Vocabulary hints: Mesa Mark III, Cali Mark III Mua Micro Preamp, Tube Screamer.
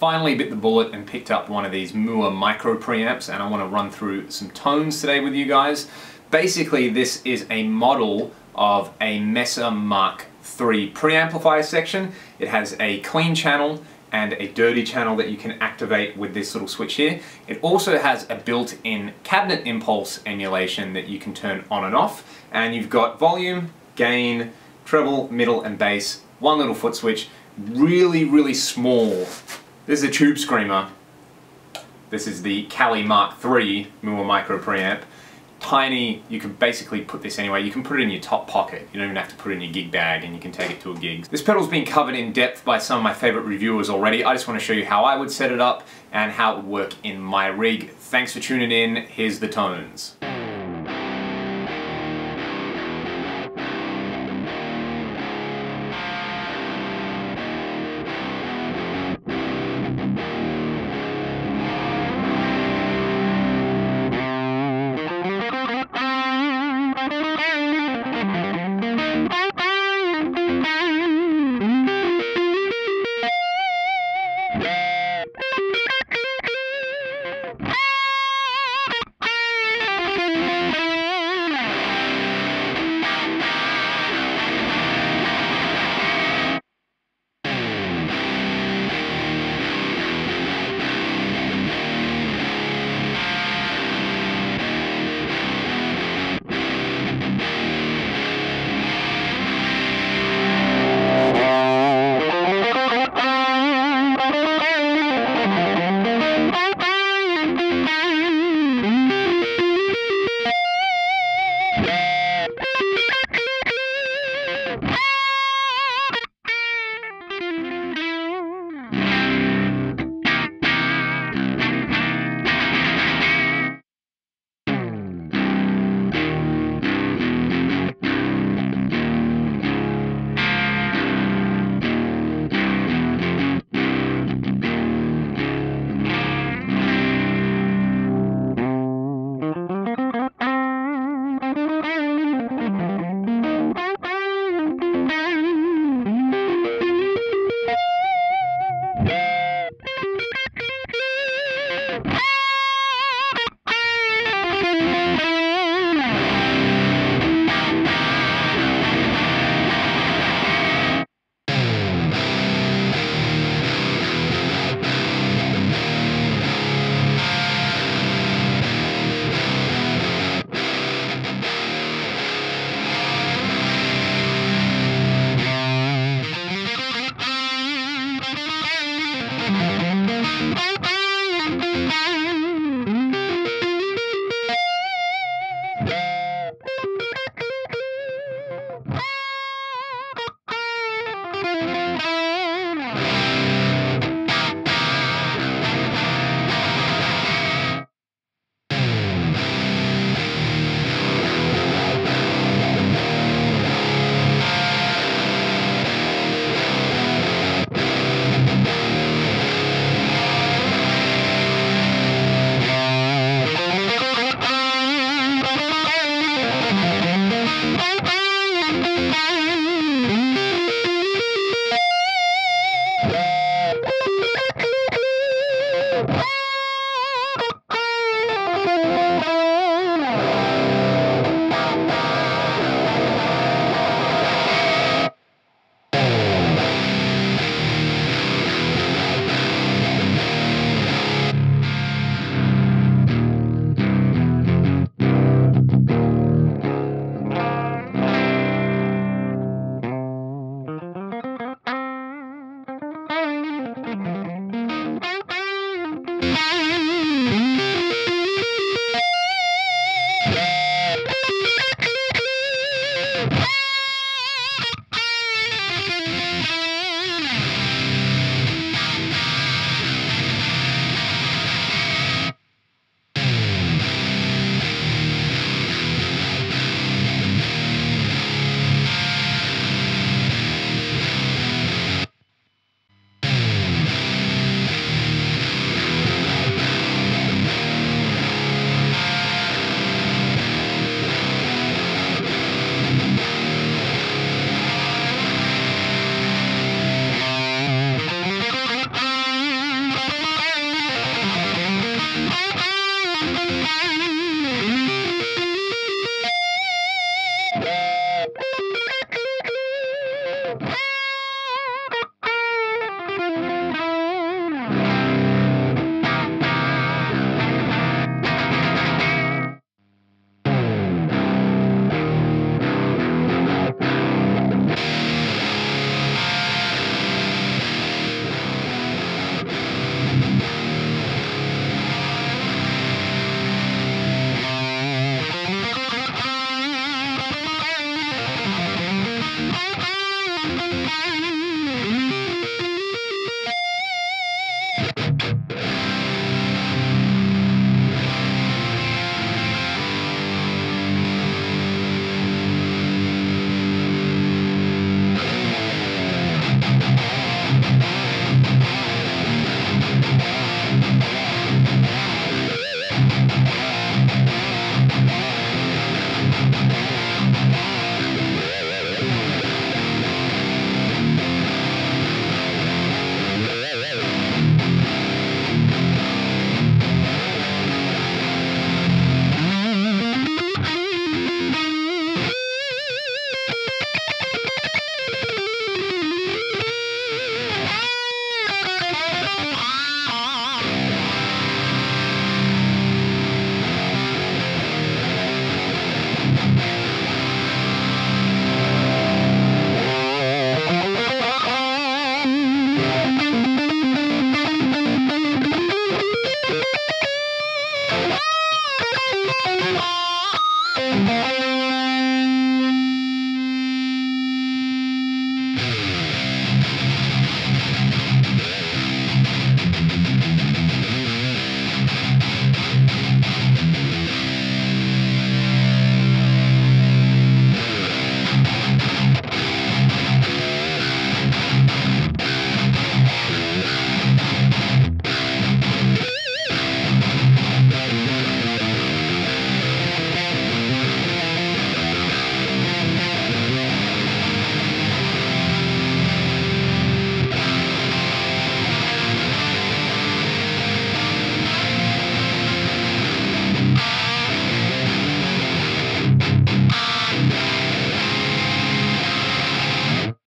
Finally bit the bullet and picked up one of these Mua Micro Preamps, and I want to run through some tones today with you guys. Basically, this is a model of a Mesa Mark III preamplifier section. It has a clean channel and a dirty channel that you can activate with this little switch here. It also has a built-in cabinet impulse emulation that you can turn on and off, and you've got volume, gain, treble, middle and bass, one little foot switch, really, really small. This is a Tube Screamer. This is the Cali Mark III Mua Micro Preamp. Tiny, you can basically put this anywhere. You can put it in your top pocket. You don't even have to put it in your gig bag, and you can take it to a gig. This pedal's been covered in depth by some of my favorite reviewers already. I just want to show you how I would set it up and how it would work in my rig. Thanks for tuning in. Here's the tones. Yeah.